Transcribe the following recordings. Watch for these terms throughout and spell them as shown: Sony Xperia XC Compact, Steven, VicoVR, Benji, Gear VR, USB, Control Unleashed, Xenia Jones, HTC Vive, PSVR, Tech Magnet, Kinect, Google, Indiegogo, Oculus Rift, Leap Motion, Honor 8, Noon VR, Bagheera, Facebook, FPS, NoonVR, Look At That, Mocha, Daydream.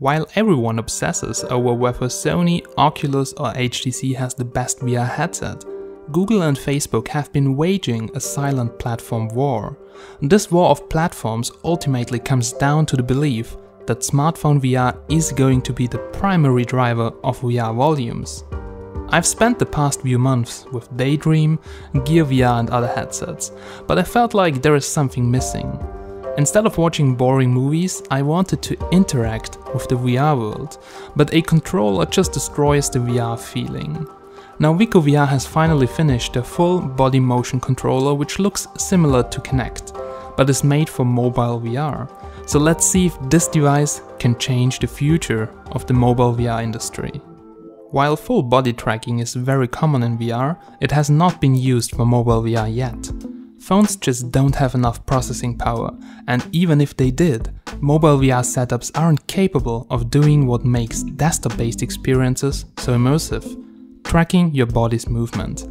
While everyone obsesses over whether Sony, Oculus or HTC has the best VR headset, Google and Facebook have been waging a silent platform war. This war of platforms ultimately comes down to the belief that smartphone VR is going to be the primary driver of VR volumes. I've spent the past few months with Daydream, Gear VR and other headsets, but I felt like there is something missing. Instead of watching boring movies, I wanted to interact with the VR world, but a controller just destroys the VR feeling. Now VicoVR has finally finished their full body motion controller, which looks similar to Kinect, but is made for mobile VR. So let's see if this device can change the future of the mobile VR industry. While full body tracking is very common in VR, it has not been used for mobile VR yet. Phones just don't have enough processing power, and even if they did, mobile VR setups aren't capable of doing what makes desktop-based experiences so immersive: tracking your body's movement.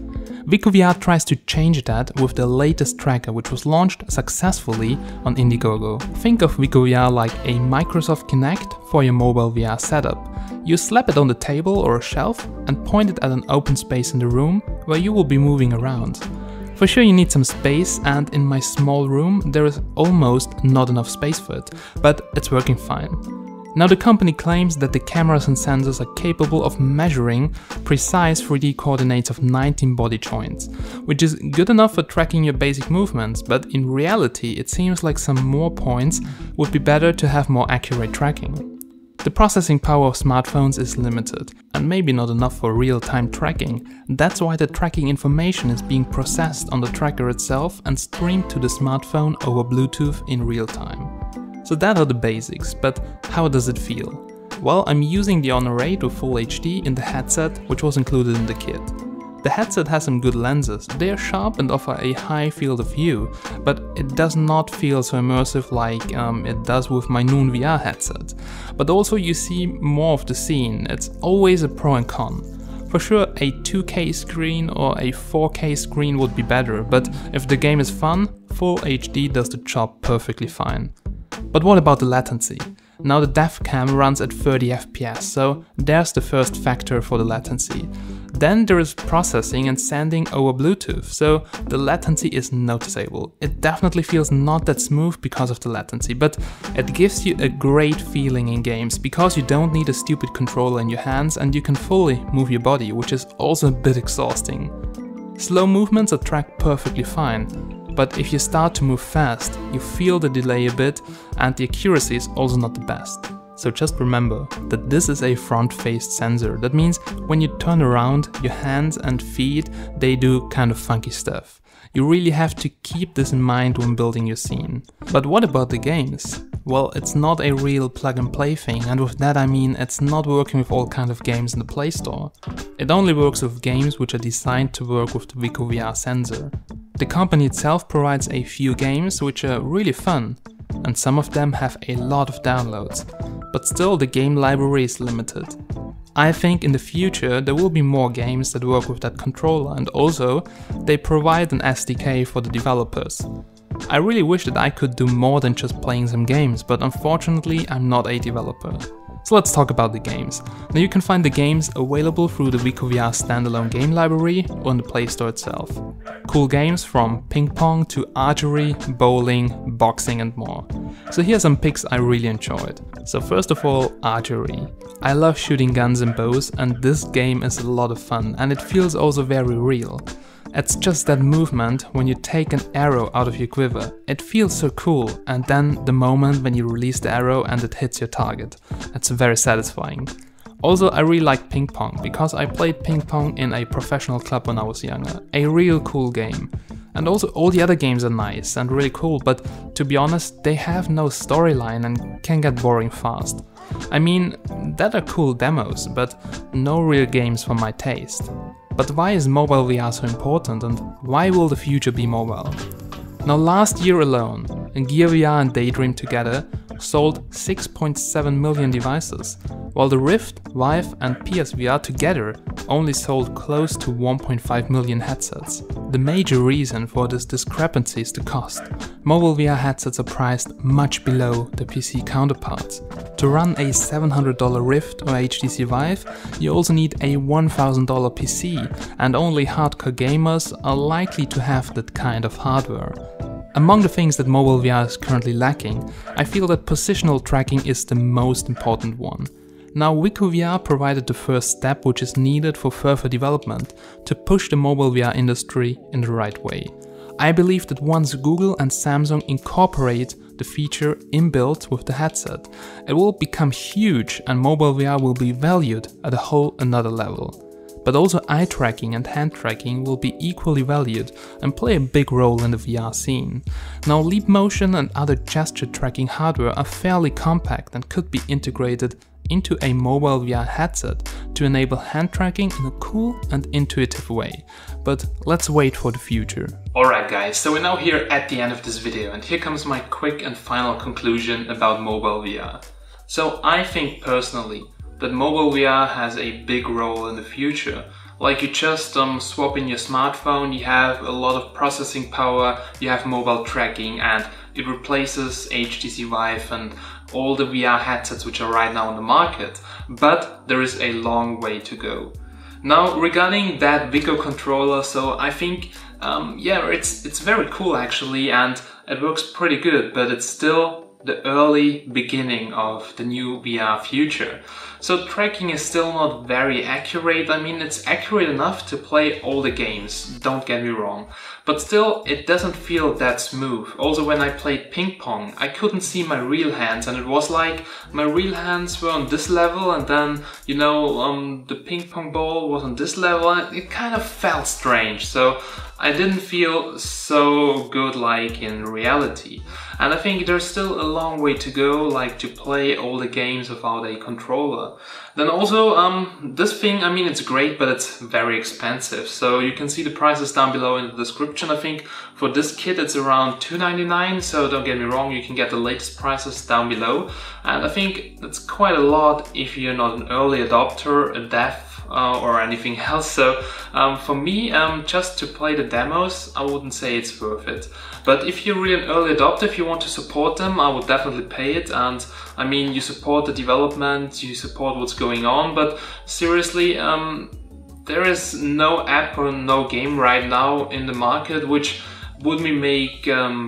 VicoVR tries to change that with the latest tracker, which was launched successfully on Indiegogo. Think of VicoVR like a Microsoft Kinect for your mobile VR setup. You slap it on the table or a shelf and point it at an open space in the room where you will be moving around. For sure you need some space, and in my small room there is almost not enough space for it, but it's working fine. Now the company claims that the cameras and sensors are capable of measuring precise 3D coordinates of 19 body joints, which is good enough for tracking your basic movements, but in reality it seems like some more points would be better to have more accurate tracking. The processing power of smartphones is limited, and maybe not enough for real-time tracking. That's why the tracking information is being processed on the tracker itself and streamed to the smartphone over Bluetooth in real time. So that are the basics, but how does it feel? Well, I'm using the Honor 8 with Full HD in the headset, which was included in the kit. The headset has some good lenses, they are sharp and offer a high field of view, but it does not feel so immersive like it does with my Noon VR headset. But also you see more of the scene, it's always a pro and con. For sure a 2K screen or a 4K screen would be better, but if the game is fun, Full HD does the job perfectly fine. But what about the latency? Now the dev cam runs at 30 FPS, so there's the first factor for the latency. Then there is processing and sending over Bluetooth, so the latency is noticeable. It definitely feels not that smooth because of the latency, but it gives you a great feeling in games because you don't need a stupid controller in your hands and you can fully move your body, which is also a bit exhausting. Slow movements are tracked perfectly fine, but if you start to move fast, you feel the delay a bit and the accuracy is also not the best. So just remember that this is a front-faced sensor. That means when you turn around, your hands and feet, they do kind of funky stuff. You really have to keep this in mind when building your scene. But what about the games? Well, it's not a real plug-and-play thing, and with that I mean it's not working with all kinds of games in the Play Store. It only works with games which are designed to work with the VicoVR sensor. The company itself provides a few games which are really fun, and some of them have a lot of downloads. But still, the game library is limited. I think in the future there will be more games that work with that controller, and also they provide an SDK for the developers. I really wish that I could do more than just playing some games, but unfortunately I'm not a developer. So let's talk about the games. Now you can find the games available through the VicoVR standalone game library or in the Play Store itself. Cool games from ping pong to archery, bowling, boxing and more. So here are some picks I really enjoyed. So first of all, archery. I love shooting guns and bows, and this game is a lot of fun, and it feels also very real. It's just that movement when you take an arrow out of your quiver. It feels so cool, and then the moment when you release the arrow and it hits your target. It's very satisfying. Also, I really like ping pong because I played ping pong in a professional club when I was younger. A real cool game. And also all the other games are nice and really cool, but to be honest, they have no storyline and can get boring fast. I mean, that are cool demos, but no real games for my taste. But why is mobile VR so important, and why will the future be mobile? Now last year alone, Gear VR and Daydream together sold 6.7 million devices, while the Rift, Vive and PSVR together only sold close to 1.5 million headsets. The major reason for this discrepancy is the cost. Mobile VR headsets are priced much below the PC counterparts. To run a $700 Rift or HTC Vive, you also need a $1,000 PC, and only hardcore gamers are likely to have that kind of hardware. Among the things that mobile VR is currently lacking, I feel that positional tracking is the most important one. Now, VicoVR provided the first step which is needed for further development to push the mobile VR industry in the right way. I believe that once Google and Samsung incorporate the feature inbuilt with the headset, it will become huge and mobile VR will be valued at a whole another level. But also eye tracking and hand tracking will be equally valued and play a big role in the VR scene. Now, Leap Motion and other gesture tracking hardware are fairly compact and could be integrated into a mobile VR headset to enable hand tracking in a cool and intuitive way. But let's wait for the future. Alright guys, so we're now here at the end of this video and here comes my quick and final conclusion about mobile VR. So I think personally that mobile VR has a big role in the future. Like, you just swap in your smartphone, you have a lot of processing power, you have mobile tracking, and it replaces HTC Vive and all the VR headsets which are right now on the market. But there is a long way to go. Now, regarding that Vico controller, so I think yeah, it's very cool actually, and it works pretty good, but it's still the early beginning of the new VR future. So tracking is still not very accurate. I mean, it's accurate enough to play all the games, don't get me wrong, but still it doesn't feel that smooth. Also, when I played ping pong, I couldn't see my real hands, and it was like my real hands were on this level and then, you know, the ping pong ball was on this level, and it kind of felt strange. So I didn't feel so good like in reality. And I think there's still a long way to go, like to play all the games without a controller. Then also, this thing, I mean, it's great, but it's very expensive. So you can see the prices down below in the description. I think for this kit it's around $299, so don't get me wrong, you can get the latest prices down below. And I think that's quite a lot if you're not an early adopter, a dev, or anything else. So for me, just to play the demos, I wouldn't say it's worth it. But if you're really an early adopter, if you want to support them, I would definitely pay it. And I mean, you support the development, you support what's going on, but seriously, there is no app or no game right now in the market which would me make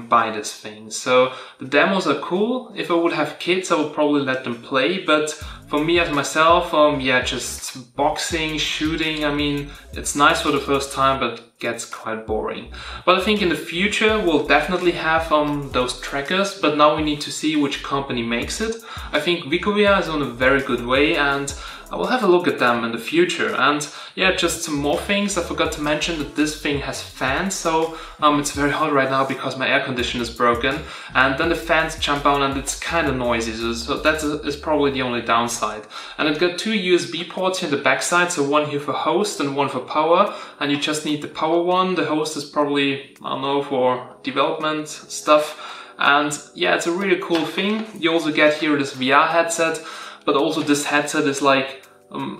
buy this thing. So the demos are cool. If I would have kids, I would probably let them play, but for me as myself, yeah, just boxing, shooting, I mean, it's nice for the first time, but gets quite boring. But I think in the future we'll definitely have those trackers, but now we need to see which company makes it. I think VicoVR is on a very good way, and I will have a look at them in the future. And yeah, just some more things. I forgot to mention that this thing has fans, so it's very hot right now because my air conditioner is broken, and then the fans jump on and it's kind of noisy, so that is probably the only downside. And it got two USB ports here in the backside, so one here for host and one for power, and you just need the power one. The host is probably, I don't know, for development stuff. And yeah, it's a really cool thing. You also get here this VR headset, but also this headset is like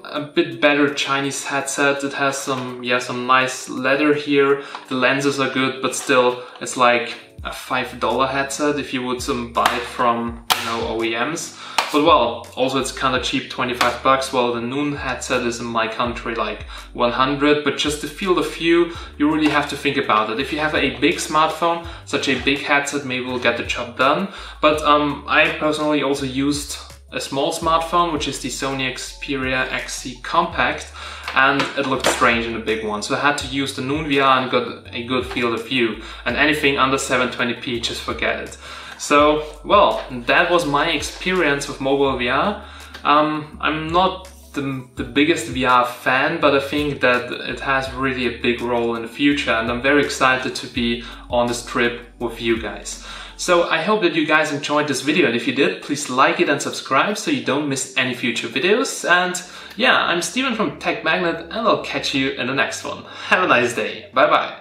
a bit better Chinese headset. It has some, yeah, some nice leather here. The lenses are good, but still it's like a $5 headset if you would buy it from, you know, OEMs. But well, also it's kind of cheap, 25 bucks, while the Noon headset is in my country like 100, but just the field of view, you really have to think about it. If you have a big smartphone, such a big headset maybe will get the job done. But I personally also used a small smartphone, which is the Sony Xperia XC Compact, and it looked strange in the big one. So I had to use the Noon VR and got a good field of view, and anything under 720p, just forget it. So, well, that was my experience with mobile VR. I'm not the biggest VR fan, but I think that it has really a big role in the future, and I'm very excited to be on this trip with you guys. So I hope that you guys enjoyed this video, and if you did, please like it and subscribe so you don't miss any future videos. And yeah, I'm Steven from Tech Magnet, and I'll catch you in the next one. Have a nice day. Bye bye.